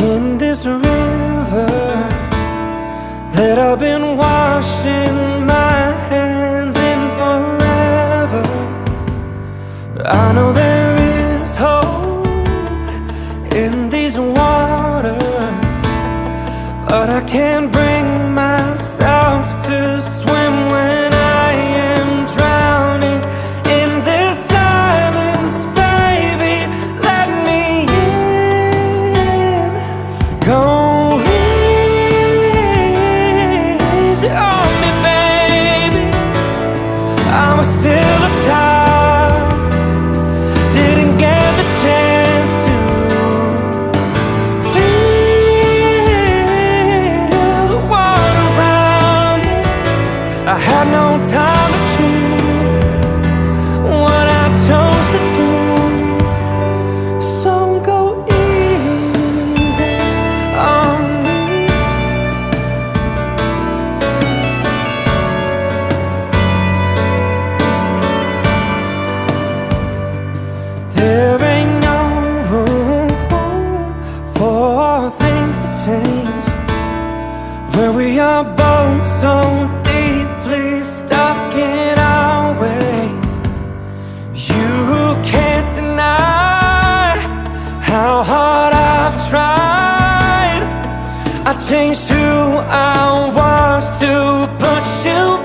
in this river that I've been washing my hands in forever. I know there is hope in these waters, but I can't bring myself to swim when I am drowning in this silence. Baby, let me in. Go easy on me, baby. I was still a child, didn't get the chance to feel the water around me. I had no time to choose what I chose to do. So go easy on me. There ain't no room for things to change where we are both so deeply stuck in our ways. You can't deny how hard I've tried. I changed who I was to put you